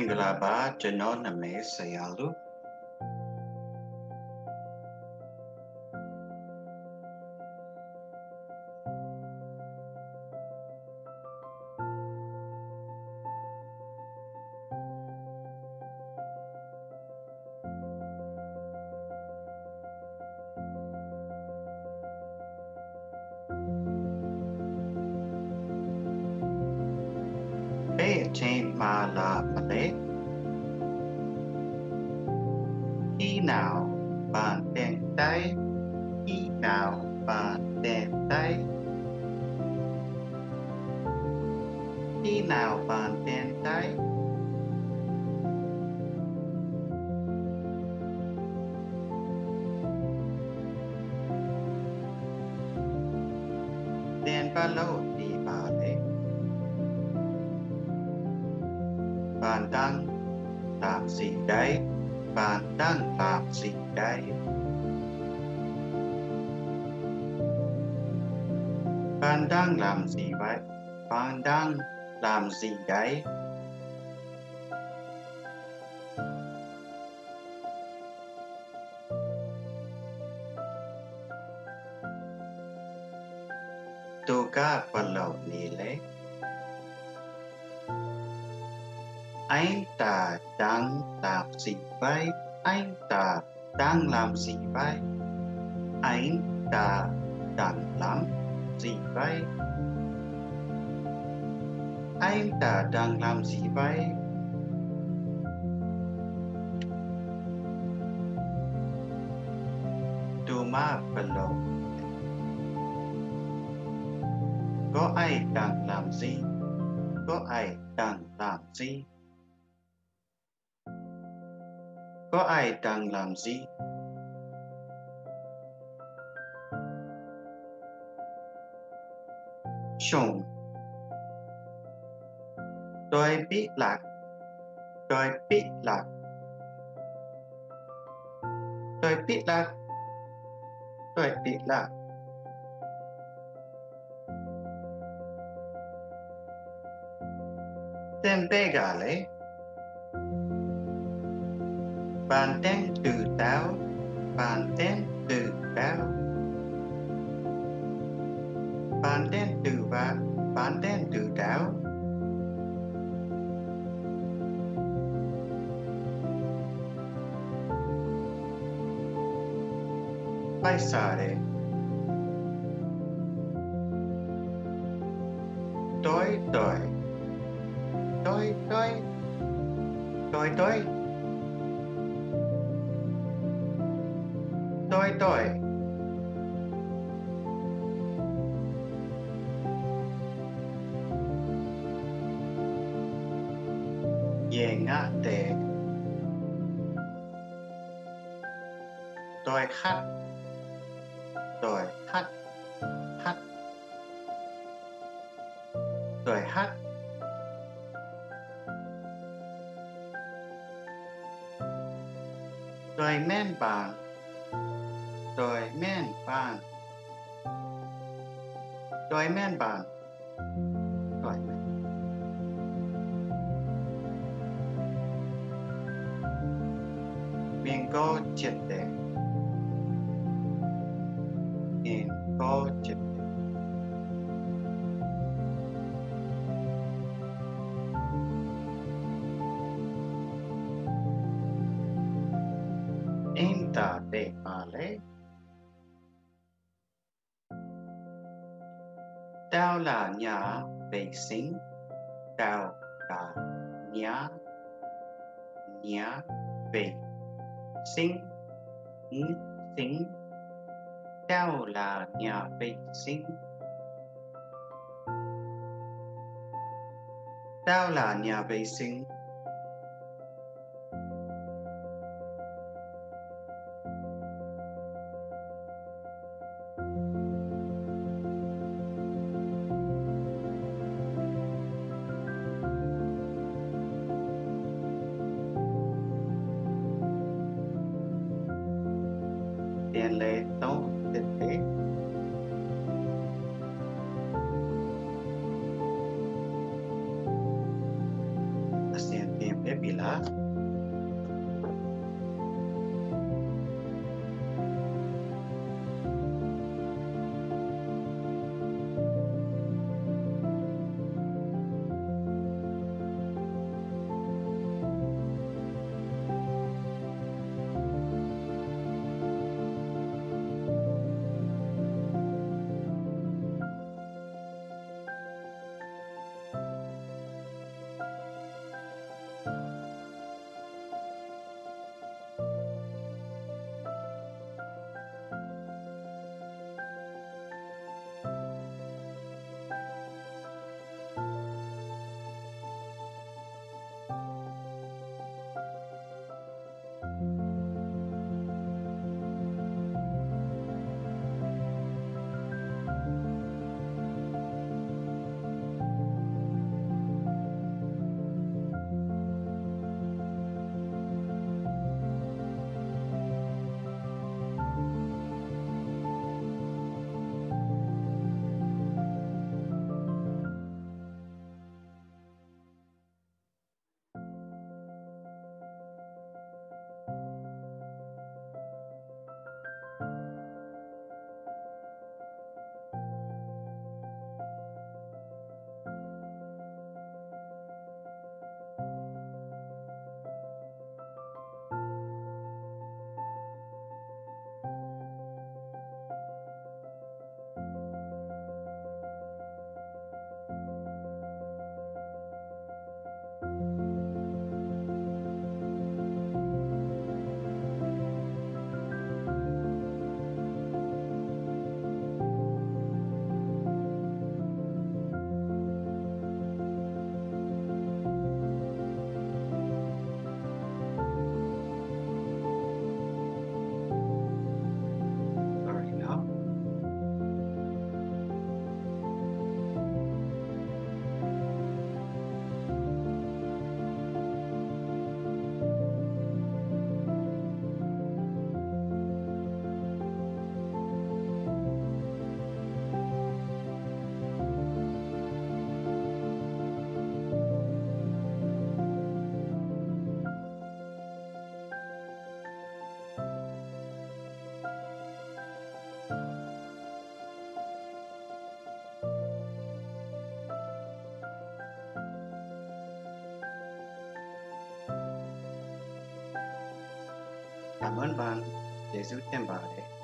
Mingalaba Janoname Sayalu. Chain Mala Malay He now Ba Deng Tai He now Ba Deng Tai He now Ba Deng Tai Then Balo Di Ba Deng Bàn tăng làm gì đấy? Bàn tăng làm gì đấy? Bàn tăng làm gì vậy? Bàn tăng làm gì đấy? Tôi cả phần lầu này lấy. Anh ta đang làm gì vậy? Anh ta đang làm gì vậy? Anh ta đang làm gì vậy? Anh ta đang làm gì vậy? Tuma below. Có ai đang làm gì? Có ai đang làm gì? Có ai đang làm gì? Chồng. Tôi biết lạc. Tôi biết lạc. Tôi biết lạc. Tôi biết lạc. Tên bé gà lấy. Bàn tên từ táo, bàn tên từ táo, bàn tên từ và bàn tên từ táo. Pensare. Tôi tôi, tôi tôi, tôi tôi. Tôi tôi Llegate. Tôi khát. Tôi khát. Khát. Tôi khát. Tôi men bàng. Tôi men bàn. Tôi men bàn. Tôi men. Mình có triệt để. Mình có triệt để. Em ta để mà lấy. Tao là nhà vệ sinh. Tao là nhà nhà vệ sinh. Sinh. Tao là nhà vệ sinh. Tao là nhà vệ sinh. Tiền lệ tố thực tế. Tiền sila. Cảm ơn bạn đã giúp em bảo vệ.